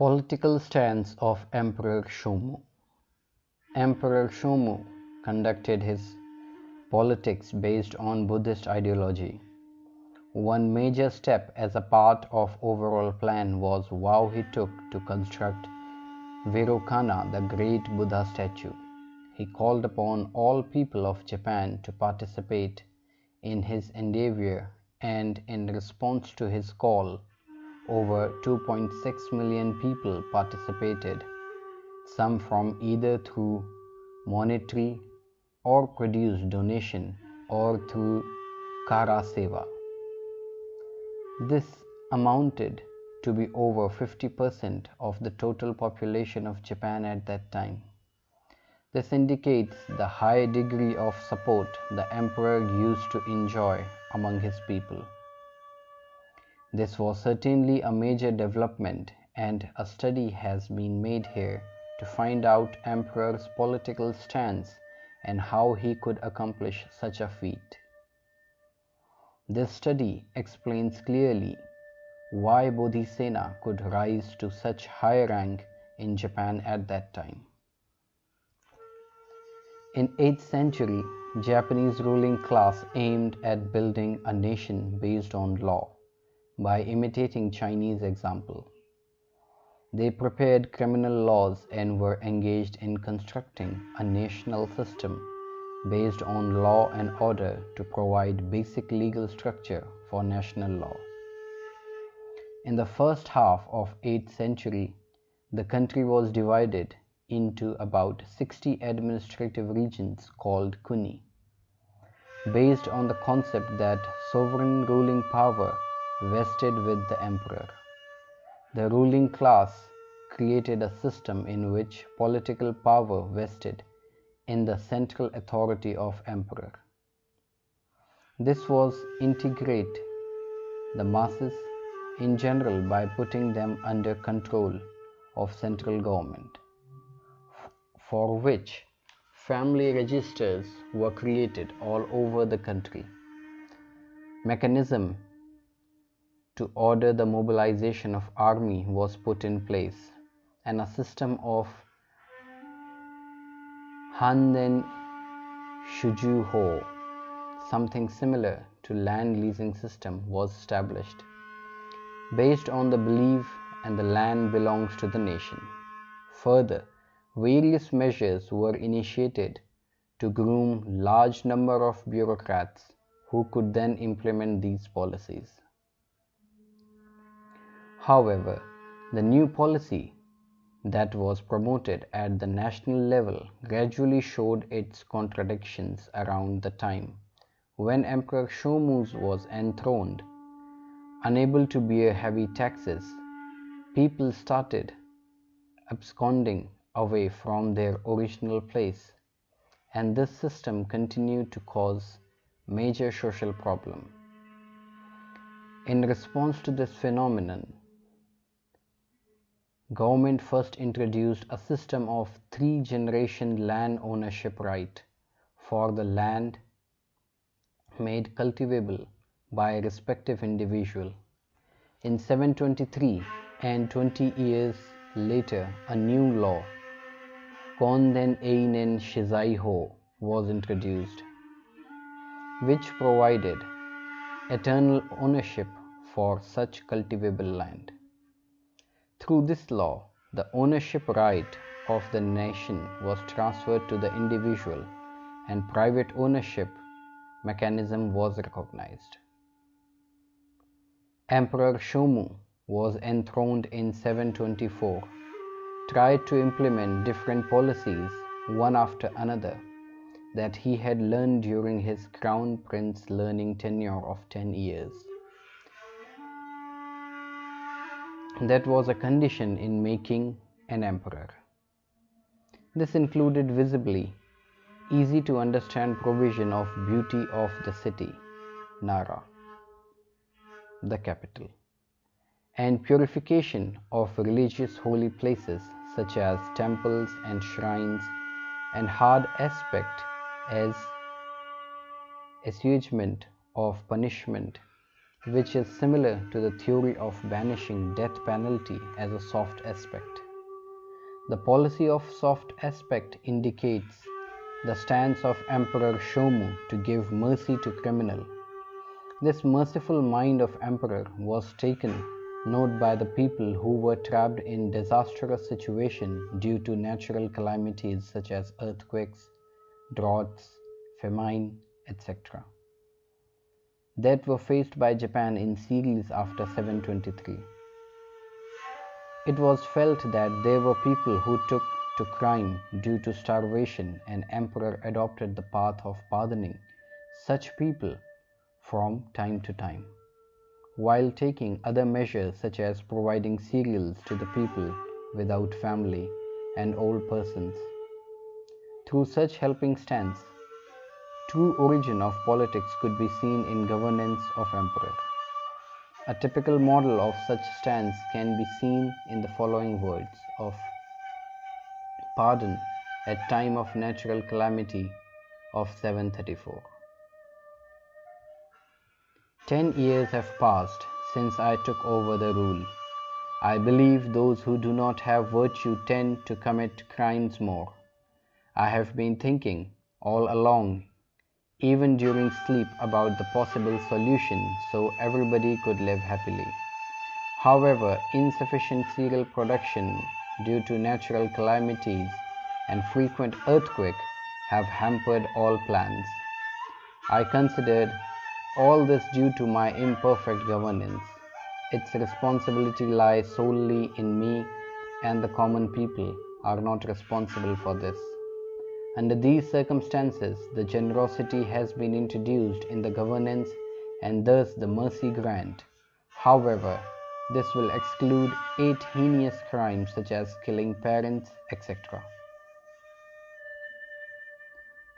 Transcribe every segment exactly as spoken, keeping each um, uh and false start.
Political stance of Emperor Shomu. Emperor Shomu conducted his politics based on Buddhist ideology. One major step as a part of overall plan was vow he took to construct Vairochana, the great Buddha statue. He called upon all people of Japan to participate in his endeavor, and in response to his call, over two point six million people participated, some from either through monetary or produce donation or through kara seva. This amounted to be over fifty percent of the total population of Japan at that time. This indicates the high degree of support the emperor used to enjoy among his people. This was certainly a major development, and a study has been made here to find out Emperor's political stance and how he could accomplish such a feat. This study explains clearly why Bodhisena could rise to such high rank in Japan at that time. In eighth century, Japanese ruling class aimed at building a nation based on law by imitating Chinese example. They prepared criminal laws and were engaged in constructing a national system based on law and order to provide basic legal structure for national law. In the first half of eighth century, the country was divided into about sixty administrative regions called Kuni, based on the concept that sovereign ruling power vested with the emperor. The ruling class created a system in which political power vested in the central authority of emperor. This was integrate the masses in general by putting them under control of central government, for which family registers were created all over the country. Mechanism to order the mobilization of army was put in place, and a system of Han den Shuju ho, something similar to land leasing system, was established, based on the belief and the land belongs to the nation. Further, various measures were initiated to groom large number of bureaucrats who could then implement these policies. However, the new policy that was promoted at the national level gradually showed its contradictions around the time when Emperor Shomu was enthroned. Unable to bear heavy taxes, people started absconding away from their original place, and this system continued to cause major social problem. In response to this phenomenon, government first introduced a system of three generation land ownership right for the land made cultivable by a respective individual. In seven twenty-three, and twenty years later, a new law, Konden Einen Shizaiho, was introduced, which provided eternal ownership for such cultivable land. Through this law, the ownership right of the nation was transferred to the individual, and private ownership mechanism was recognized. Emperor Shomu was enthroned in seven twenty-four, tried to implement different policies one after another that he had learned during his crown prince learning tenure of ten years. That was a condition in making an emperor. This included visibly easy to understand provision of beauty of the city, Nara, the capital, and purification of religious holy places such as temples and shrines, and hard aspect as assuagement of punishment which is similar to the theory of banishing death penalty as a soft aspect. The policy of soft aspect indicates the stance of Emperor Shomu to give mercy to criminal. This merciful mind of emperor was taken note by the people who were trapped in disastrous situation due to natural calamities such as earthquakes, droughts, famine, et cetera that were faced by Japan in series after seven twenty-three. It was felt that there were people who took to crime due to starvation, and emperor adopted the path of pardoning such people from time to time, while taking other measures such as providing cereals to the people without family and old persons. Through such helping stance, true origin of politics could be seen in governance of emperor. A typical model of such stance can be seen in the following words of pardon at time of natural calamity of seven thirty-four. Ten years have passed since I took over the rule. I believe those who do not have virtue tend to commit crimes more. I have been thinking all along, even during sleep, about the possible solution so everybody could live happily. However, insufficient cereal production due to natural calamities and frequent earthquake have hampered all plans. I considered all this due to my imperfect governance. Its responsibility lies solely in me, and the common people are not responsible for this. Under these circumstances, the generosity has been introduced in the governance and thus the mercy grant. However, this will exclude eight heinous crimes such as killing parents, et cetera.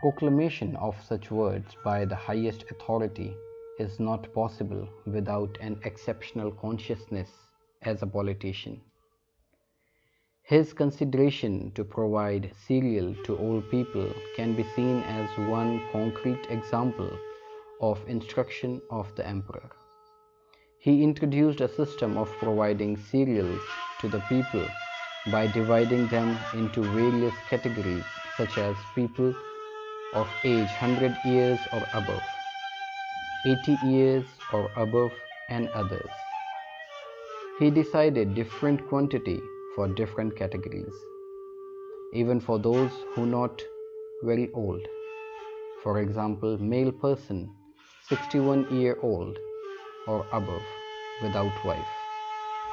Proclamation of such words by the highest authority is not possible without an exceptional consciousness as a politician. His consideration to provide cereal to old people can be seen as one concrete example of instruction of the emperor. He introduced a system of providing cereals to the people by dividing them into various categories such as people of age one hundred years or above, eighty years or above, and others. He decided different quantity for different categories, even for those who not very old. For example, male person sixty-one year old or above without wife,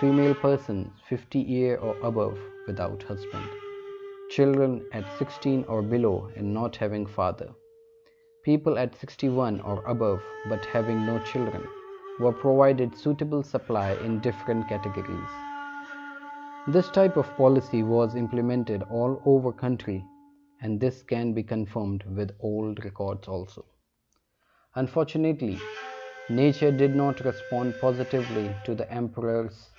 female person fifty year or above without husband, children at sixteen or below and not having father, people at sixty-one or above but having no children were provided suitable supply in different categories. This type of policy was implemented all over country, and this can be confirmed with old records also. Unfortunately, nature did not respond positively to the emperor's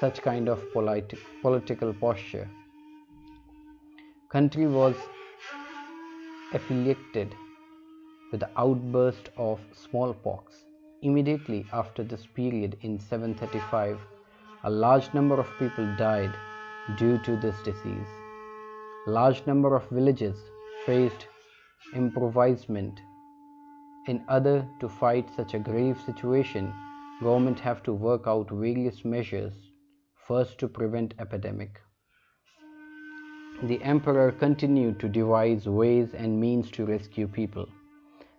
such kind of politi- political posture. Country was afflicted with the outburst of smallpox. Immediately after this period in seven thirty-five, a large number of people died due to this disease. Large number of villages faced impoverishment. In order to fight such a grave situation, government have to work out various measures first to prevent epidemic. The emperor continued to devise ways and means to rescue people,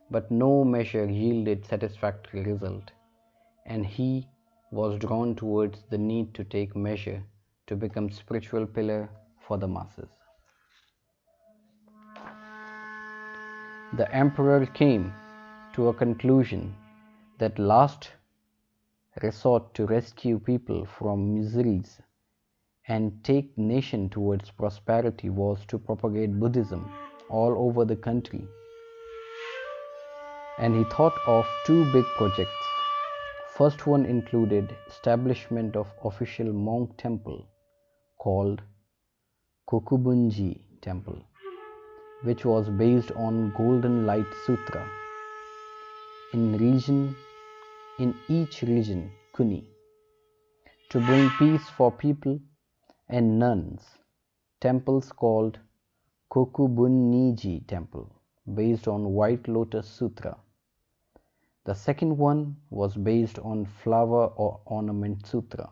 but no measure yielded satisfactory result, and he was drawn towards the need to take measure to become spiritual pillar for the masses. The emperor came to a conclusion that last resort to rescue people from miseries and take nation towards prosperity was to propagate Buddhism all over the country, and he thought of two big projects. First one included establishment of official monk temple called Kokubunji temple, which was based on Golden Light Sutra in region in each religion, Kuni, to bring peace for people and nuns, temples called Kokubun-niji temple, based on White Lotus Sutra. The second one was based on Flower or Ornament Sutra,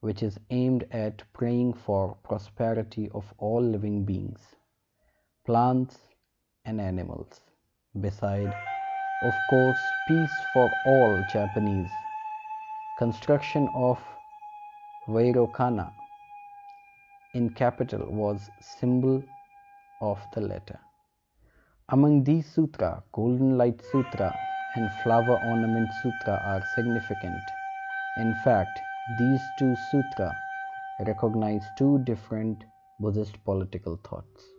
which is aimed at praying for prosperity of all living beings, plants and animals, beside, of course, peace for all Japanese. Construction of Vairochana in capital was symbol of the letter. Among these sutra, Golden Light Sutra and Flower Ornament Sutra are significant. In fact, these two sutra recognize two different Buddhist political thoughts.